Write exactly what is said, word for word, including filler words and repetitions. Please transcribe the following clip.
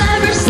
ever seen.